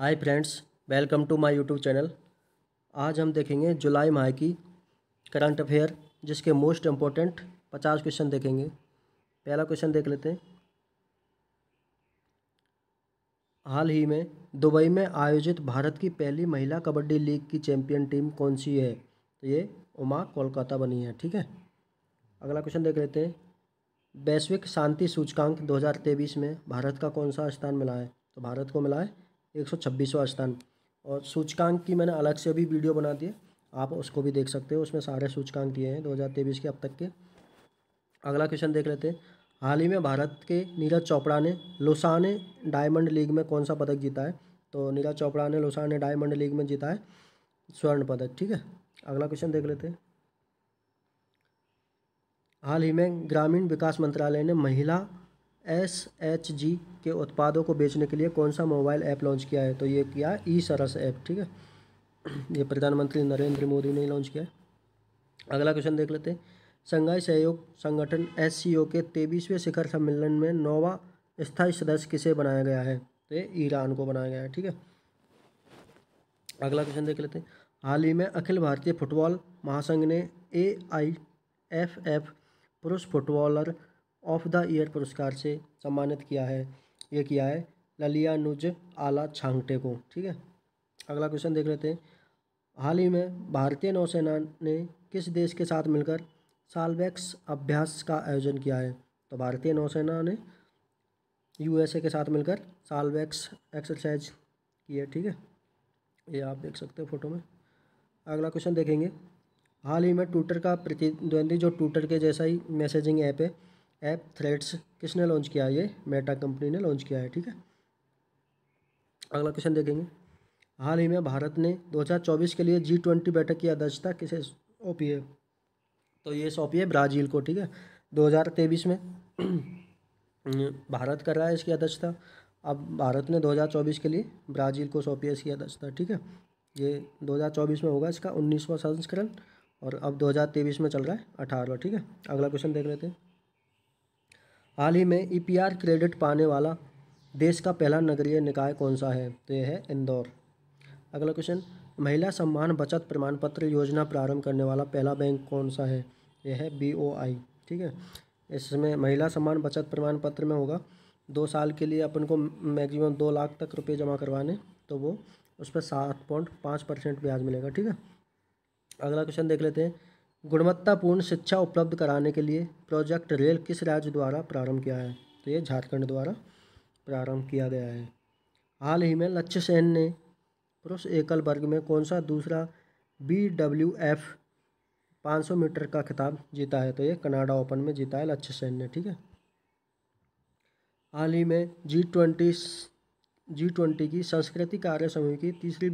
Hi friends, welcome to my YouTube channel. आज हम देखेंगे जुलाई माह की करंट अफेयर, जिसके मोस्ट इम्पोर्टेंट 50 क्वेश्चन देखेंगे। पहला क्वेश्चन देख लेते हैं। हाल ही में दुबई में आयोजित भारत की पहली महिला कबड्डी लीग की चैंपियन टीम कौन सी है? तो ये उमा कोलकाता बनी है। ठीक है, अगला क्वेश्चन देख लेते हैं। वैश्विक शांति सूचकांक 2023 में भारत का कौन सा स्थान मिला है? तो भारत को मिला है 126वां स्थान। और सूचकांक की मैंने अलग से भी वीडियो बना दी है, आप उसको भी देख सकते हो, उसमें सारे सूचकांक दिए हैं 2023 के अब तक के। अगला क्वेश्चन देख लेते हैं। हाल ही में भारत के नीरज चोपड़ा ने लोसाने डायमंड लीग में कौन सा पदक जीता है? तो नीरज चोपड़ा ने लोसाने डायमंड लीग में जीता है स्वर्ण पदक। ठीक है, अगला क्वेश्चन देख लेते हैं। हाल ही में ग्रामीण विकास मंत्रालय ने महिला SHG के उत्पादों को बेचने के लिए कौन सा मोबाइल ऐप लॉन्च किया है? तो ये किया है ई सरस ऐप। ठीक है, ये प्रधानमंत्री नरेंद्र मोदी ने लॉन्च किया है। अगला क्वेश्चन देख लेते हैं। संघाई सहयोग संगठन SCO के 23वें शिखर सम्मेलन में 9वां स्थायी सदस्य किसे बनाया गया है? तो ये ईरान को बनाया गया है। ठीक है, अगला क्वेश्चन देख लेते हैं। हाल ही में अखिल भारतीय फुटबॉल महासंघ ने AIFF पुरुष फुटबॉलर ऑफ द ईयर पुरस्कार से सम्मानित किया है। ये किया है ललियानुज आला छांगटे को। ठीक है, अगला क्वेश्चन देख लेते हैं। हाल ही में भारतीय नौसेना ने किस देश के साथ मिलकर सालवैक्स अभ्यास का आयोजन किया है? तो भारतीय नौसेना ने USA के साथ मिलकर सालवैक्स एक्सरसाइज की है। ठीक है, ये आप देख सकते हो फोटो में। अगला क्वेश्चन देखेंगे। हाल ही में ट्विटर का प्रतिद्वंदी, जो ट्विटर के जैसा ही मैसेजिंग ऐप है, ऐप थ्रेड्स किसने लॉन्च किया है? ये मेटा कंपनी ने लॉन्च किया है। ठीक है, अगला क्वेश्चन देखेंगे। हाल ही में भारत ने 2024 के लिए G20 बैठक की अध्यक्षता किसे सौंपी है? तो ये सौंपी है ब्राज़ील को। ठीक है, 2023 में भारत कर रहा है इसकी अध्यक्षता, अब भारत ने 2024 के लिए ब्राज़ील को सौंपी है इसकी अध्यक्षता। ठीक है, ये 2024 में होगा इसका 19वां संस्करण, और अब 2023 में चल रहा है 18वां। ठीक है, अगला क्वेश्चन देख लेते हैं। हाल ही में EPR क्रेडिट पाने वाला देश का पहला नगरीय निकाय कौन सा है? तो यह है इंदौर। अगला क्वेश्चन, महिला सम्मान बचत प्रमाण पत्र योजना प्रारंभ करने वाला पहला बैंक कौन सा है? यह है BOI। ठीक है, इसमें महिला सम्मान बचत प्रमाण पत्र में होगा 2 साल के लिए अपन को मैक्सिमम 2 लाख तक रुपये जमा करवाने, तो वो उस पर 7.5% ब्याज मिलेगा। ठीक है, अगला क्वेश्चन देख लेते हैं। गुणवत्तापूर्ण शिक्षा उपलब्ध कराने के लिए प्रोजेक्ट रेल किस राज्य द्वारा प्रारंभ किया है? तो ये झारखंड द्वारा प्रारंभ किया गया है। हाल ही में लक्ष्य सेन ने पुरुष एकल वर्ग में कौन सा दूसरा BWF 500 मीटर का खिताब जीता है? तो ये कनाडा ओपन में जीता है लक्ष्य सेन ने। ठीक है, हाल ही में G20 की संस्कृति कार्य समूह की तीसरी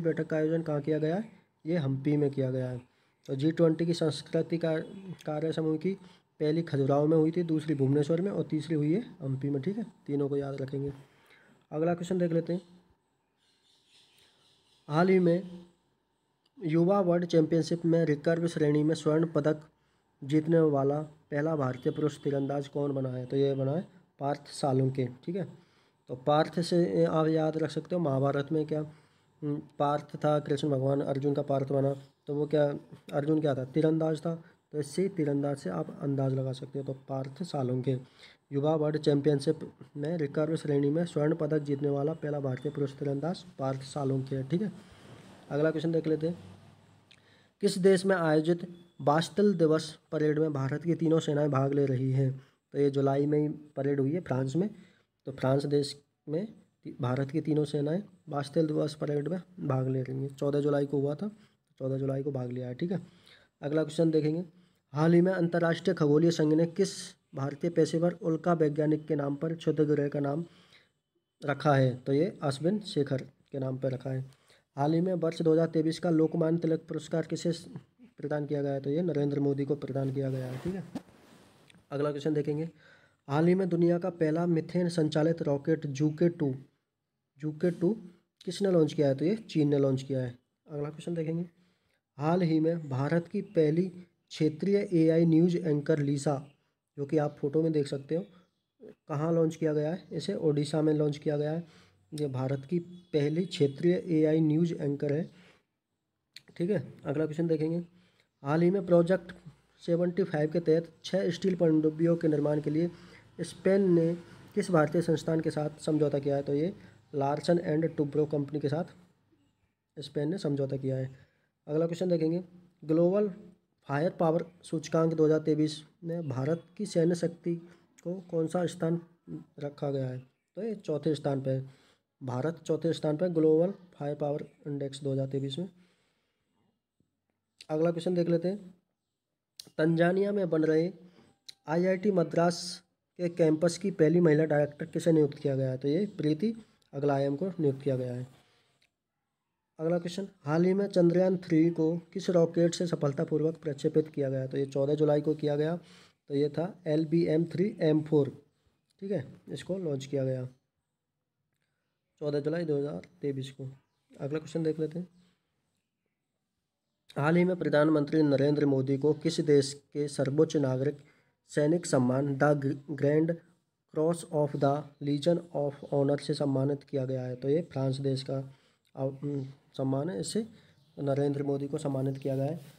बैठक का आयोजन कहाँ किया गया है? ये हम्पी में किया गया है। तो G20 की संस्कृति कार्य समूह की पहली खजुराहो में हुई थी, दूसरी भुवनेश्वर में, और तीसरी हुई है हम्पी में। ठीक है, तीनों को याद रखेंगे। अगला क्वेश्चन देख लेते हैं। हाल ही में युवा वर्ल्ड चैम्पियनशिप में रिकर्व श्रेणी में स्वर्ण पदक जीतने वाला पहला भारतीय पुरुष तीरंदाज कौन बना है? तो ये बना है पार्थ सालों के। ठीक है, तो पार्थ से आप याद रख सकते हो, महाभारत में क्या पार्थ था, कृष्ण भगवान अर्जुन का पार्थ बना, तो वो क्या, अर्जुन क्या था? तीरंदाज था। तो इससे तीरंदाज से आप अंदाज लगा सकते हो। तो पार्थ सालों के युवा वर्ल्ड चैम्पियनशिप में रिकर्व श्रेणी में स्वर्ण पदक जीतने वाला पहला भारतीय पुरुष तीरंदाज पार्थ सालों के है। ठीक है, अगला क्वेश्चन देख लेते हैं। किस देश में आयोजित बास्टिल दिवस परेड में भारत की तीनों सेनाएँ भाग ले रही हैं? तो ये जुलाई में ही परेड हुई है फ्रांस में, तो फ्रांस देश में भारत की तीनों सेनाएं बास्टिल दिवस परेड में भाग ले रही हैं। 14 जुलाई को हुआ था, 14 जुलाई को भाग लिया है। ठीक है, अगला क्वेश्चन देखेंगे। हाल ही में अंतर्राष्ट्रीय खगोलीय संघ ने किस भारतीय पेशेवर उल्का वैज्ञानिक के नाम पर क्षुद्र ग्रह का नाम रखा है? तो ये अश्विन शेखर के नाम पर रखा है। हाल ही में वर्ष 2023 का लोकमान्य तिलक पुरस्कार किसे प्रदान किया गया है? तो ये नरेंद्र मोदी को प्रदान किया गया है। ठीक है, अगला क्वेश्चन देखेंगे। हाल ही में दुनिया का पहला मीथेन संचालित रॉकेट जू के टू किसने लॉन्च किया है? तो ये चीन ने लॉन्च किया है। अगला क्वेश्चन देखेंगे। हाल ही में भारत की पहली क्षेत्रीय AI न्यूज़ एंकर लीसा, जो कि आप फोटो में देख सकते हो, कहाँ लॉन्च किया गया है? इसे ओडिशा में लॉन्च किया गया है। ये भारत की पहली क्षेत्रीय एआई न्यूज़ एंकर है। ठीक है, अगला क्वेश्चन देखेंगे। हाल ही में प्रोजेक्ट 75 के तहत 6 स्टील पनडुब्बियों के निर्माण के लिए स्पेन ने किस भारतीय संस्थान के साथ समझौता किया है? तो ये लार्सन एंड टूब्रो कंपनी के साथ स्पेन ने समझौता किया है। अगला क्वेश्चन देखेंगे। ग्लोबल फायर पावर सूचकांक 2023 में भारत की सैन्य शक्ति को कौन सा स्थान रखा गया है? तो ये चौथे स्थान पर है, भारत चौथे स्थान पर ग्लोबल फायर पावर इंडेक्स 2023 में। अगला क्वेश्चन देख लेते हैं। तंजानिया में बन रहे आईआईटी मद्रास के कैंपस की पहली महिला डायरेक्टर किसे नियुक्त किया गया है? तो ये प्रीति अग्रवाल को नियुक्त किया गया है। अगला क्वेश्चन, हाल ही में चंद्रयान 3 को किस रॉकेट से सफलतापूर्वक प्रक्षेपित किया गया? तो ये 14 जुलाई को किया गया। तो ये था LBM-3M4। ठीक है, इसको लॉन्च किया गया 14 जुलाई 2023 को। अगला क्वेश्चन देख लेते हैं। हाल ही में प्रधानमंत्री नरेंद्र मोदी को किस देश के सर्वोच्च नागरिक सैनिक सम्मान the grand cross of the legion of honour से सम्मानित किया गया है? तो ये फ्रांस देश का सम्मान है, इससे नरेंद्र मोदी को सम्मानित किया गया है।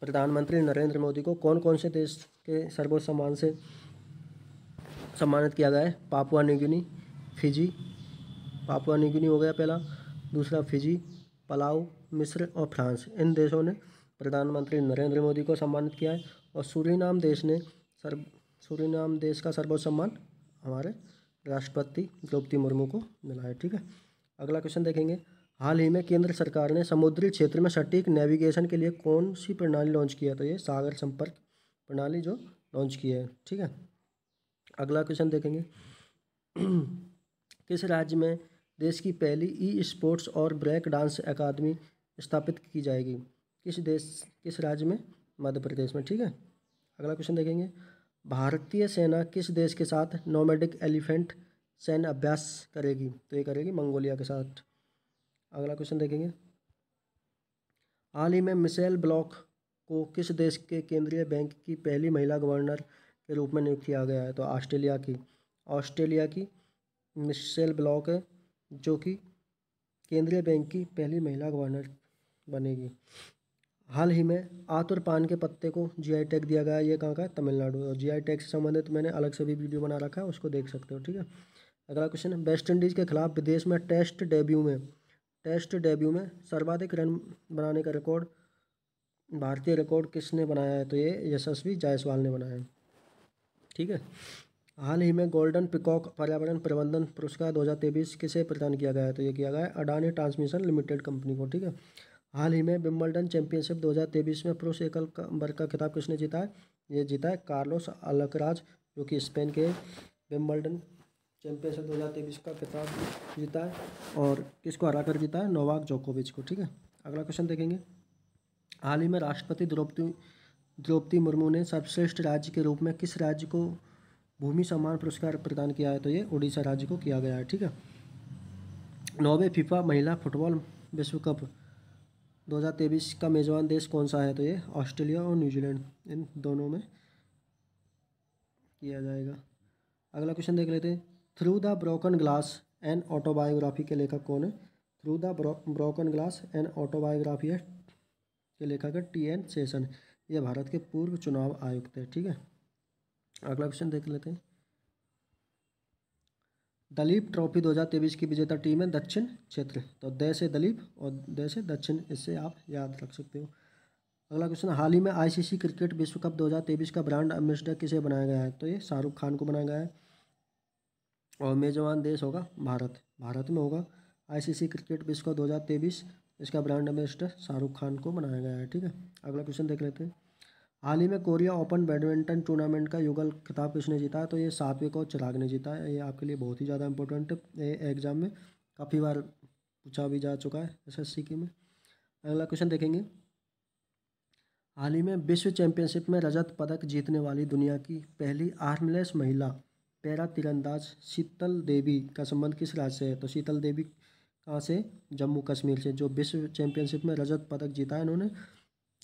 प्रधानमंत्री नरेंद्र मोदी को कौन कौन से देश के सर्वोच्च सम्मान से सम्मानित किया गया है? Papua New Guinea, Fiji, Papua New Guinea हो गया पहला, दूसरा फिजी, पलाऊ, मिस्र और फ्रांस। इन देशों ने प्रधानमंत्री नरेंद्र मोदी को सम्मानित किया है। और सूरीनाम देश ने सूरीनाम देश का सर्वोच्च सम्मान हमारे राष्ट्रपति द्रौपदी मुर्मू को मिला है। ठीक है, अगला क्वेश्चन देखेंगे। हाल ही में केंद्र सरकार ने समुद्री क्षेत्र में सटीक नेविगेशन के लिए कौन सी प्रणाली लॉन्च की है? तो ये सागर संपर्क प्रणाली जो लॉन्च की है। ठीक है, अगला क्वेश्चन देखेंगे। किस राज्य में देश की पहली ई स्पोर्ट्स और ब्रेक डांस अकादमी स्थापित की जाएगी? किस राज्य में? मध्य प्रदेश में। ठीक है, अगला क्वेश्चन देखेंगे। भारतीय सेना किस देश के साथ नोमैडिक एलिफेंट सैन्य अभ्यास करेगी? तो ये करेगी मंगोलिया के साथ। अगला क्वेश्चन देखेंगे। हाल ही में मिशेल ब्लॉक को किस देश के केंद्रीय बैंक की पहली महिला गवर्नर के रूप में नियुक्त किया गया है? तो ऑस्ट्रेलिया की मिशेल ब्लॉक है, जो कि केंद्रीय बैंक की पहली महिला गवर्नर बनेगी। हाल ही में आतुर पान के पत्ते को जीआई टैग दिया गया है। ये कहाँ का है? तमिलनाडु। और जीआई टैग से संबंधित मैंने अलग से भी वीडियो बना रखा है, उसको देख सकते हो। ठीक है, अगला क्वेश्चन है। वेस्ट इंडीज़ के खिलाफ विदेश में टेस्ट डेब्यू में सर्वाधिक रन बनाने का रिकॉर्ड, भारतीय रिकॉर्ड किसने बनाया है? तो ये यशस्वी जायसवाल ने बनाया है। ठीक है, हाल ही में गोल्डन पिकॉक पर्यावरण प्रबंधन पुरस्कार 2023 किसे प्रदान किया गया है? तो ये किया गया है अडानी ट्रांसमिशन लिमिटेड कंपनी को। ठीक है, हाल ही में विंबलडन चैंपियनशिप 2023 में पुरुष एकल वर्ग का खिताब किसने जीता है? ये जीता है कार्लोस अलकराज, जो कि स्पेन के। विंबलडन चैंपियनशिप 2023 का खिताब जीता है और किसको हरा कर जीता है? नोवाक जोकोविच को। ठीक है, अगला क्वेश्चन देखेंगे। हाल ही में राष्ट्रपति द्रौपदी मुर्मू ने सर्वश्रेष्ठ राज्य के रूप में किस राज्य को भूमि सम्मान पुरस्कार प्रदान किया है? तो ये ओडिशा राज्य को किया गया है। ठीक है, 9वें फीफा महिला फुटबॉल विश्व कप 2023 का मेज़बान देश कौन सा है? तो ये ऑस्ट्रेलिया और न्यूजीलैंड, इन दोनों में किया जाएगा। अगला क्वेश्चन देख लेते हैं। Through the broken glass and autobiography के लेखक कौन है? Through the broken glass and autobiography के लेखक है TN शेषन। ये भारत के पूर्व चुनाव आयुक्त है। ठीक है, अगला क्वेश्चन देख लेते हैं। दलीप ट्रॉफी 2023 की विजेता टीम है दक्षिण क्षेत्र। तो दय से दलीप और दय से दक्षिण, इससे आप याद रख सकते हो। अगला क्वेश्चन, हाल ही में ICC क्रिकेट विश्व कप 2023 का ब्रांड एम्बेसडर किसे बनाया गया है? तो ये शाहरुख खान को बनाया गया है और मेजबान देश होगा भारत, भारत में होगा। ICC क्रिकेट विश्व कप 2023, इसका ब्रांड एम्बेसडर शाहरुख खान को बनाया गया है। ठीक है, अगला क्वेश्चन देख लेते हैं। हाल ही में कोरिया ओपन बैडमिंटन टूर्नामेंट का युगल खिताब किसने जीता है? तो ये सात्विक और चिराग ने जीता है। ये आपके लिए बहुत ही ज़्यादा इंपॉर्टेंट है, एग्जाम में काफ़ी बार पूछा भी जा चुका है SSC के में। अगला क्वेश्चन देखेंगे। हाल ही में विश्व चैंपियनशिप में रजत पदक जीतने वाली दुनिया की पहली आर्मलेस महिला पैरा तीरंदाज शीतल देवी का संबंध किस राज्य से है? तो शीतल देवी कहाँ से? जम्मू कश्मीर से, जो विश्व चैंपियनशिप में रजत पदक जीता है इन्होंने।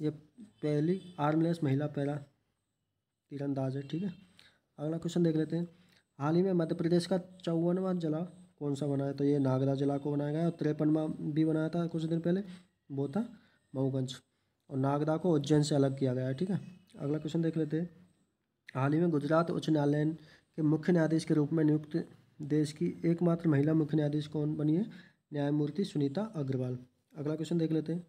ये पहली आर्मलेस महिला पैरा तीरंदाज है। ठीक है, अगला क्वेश्चन देख लेते हैं। हाल ही में मध्य प्रदेश का 54वां जिला कौन सा बनाया? तो ये नागदा जिला को बनाया गया। 53वां भी बनाया था कुछ दिन पहले, वो था मऊगंज, और नागदा को उज्जैन से अलग किया गया है। ठीक है, अगला क्वेश्चन देख लेते हैं। हाल ही में गुजरात उच्च न्यायालय के मुख्य न्यायाधीश के रूप में नियुक्त देश की एकमात्र महिला मुख्य न्यायाधीश कौन बनी है? न्यायमूर्ति सुनीता अग्रवाल। अगला क्वेश्चन देख लेते हैं।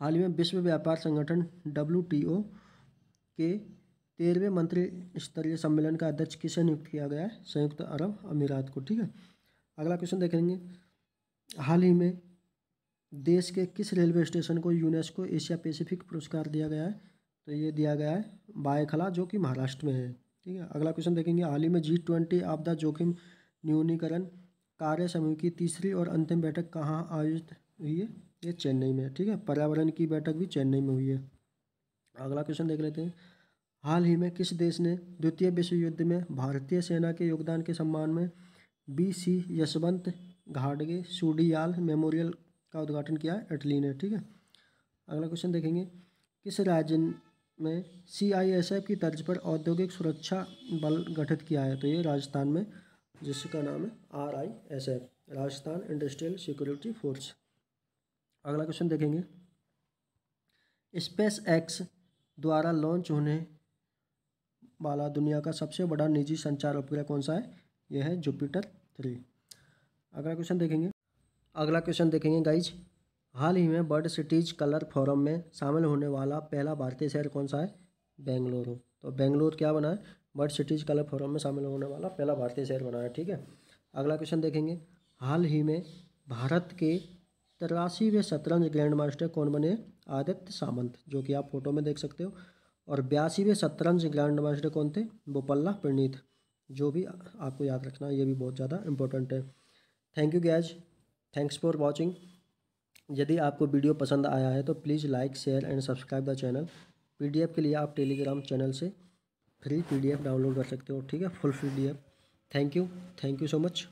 हाल ही में विश्व व्यापार संगठन WTO के 13वें मंत्री स्तरीय सम्मेलन का अध्यक्ष किसे नियुक्त किया गया है? संयुक्त अरब अमीरात को। ठीक है, अगला क्वेश्चन देखेंगे। हाल ही में देश के किस रेलवे स्टेशन को यूनेस्को एशिया पैसिफिक पुरस्कार दिया गया है? तो ये दिया गया है बायखला, जो कि महाराष्ट्र में है। ठीक है, अगला क्वेश्चन देखेंगे। हाल ही में G20 आपदा जोखिम न्यूनीकरण कार्य समूह की तीसरी और अंतिम बैठक कहाँ आयोजित हुई है? ये चेन्नई में। ठीक है, पर्यावरण की बैठक भी चेन्नई में हुई है। अगला क्वेश्चन देख लेते हैं। हाल ही में किस देश ने द्वितीय विश्व युद्ध में भारतीय सेना के योगदान के सम्मान में BC यशवंत घाटगे सुडियाल मेमोरियल का उद्घाटन किया है? इटली ने। ठीक है, अगला क्वेश्चन देखेंगे। किस राज्य में CISF की तर्ज पर औद्योगिक सुरक्षा बल गठित किया है? तो ये राजस्थान में, जिसका नाम है RISF, Rajasthan industrial security force. अगला क्वेश्चन देखेंगे। SpaceX द्वारा लॉन्च होने वाला दुनिया का सबसे बड़ा निजी संचार उपग्रह कौन सा है? यह है जुपिटर 3। अगला क्वेश्चन देखेंगे। गाइज, हाल ही में बर्ड सिटीज कलर फोरम में शामिल होने वाला पहला भारतीय शहर कौन सा है? बेंगलुरु। तो बेंगलुरु क्या बना है? बर्ड सिटीज कलर फोरम में शामिल होने वाला पहला भारतीय शहर बना है। ठीक है, अगला क्वेश्चन देखेंगे। हाल ही में भारत के 83वें शतरंज ग्रैंड मास्टर कौन बने? आदित्य सामंत, जो कि आप फोटो में देख सकते हो। और 82वें शतरंज ग्रैंड मास्टर कौन थे? बोपल्ला प्रणीत, जो भी आपको याद रखना, ये भी बहुत ज़्यादा इंपॉर्टेंट है। Thank you guys, thanks for watching. यदि आपको वीडियो पसंद आया है तो please like, share and subscribe the channel. PDF के लिए आप टेलीग्राम चैनल से फ्री PDF डाउनलोड कर सकते हो। ठीक है, full PDF। Thank you so much.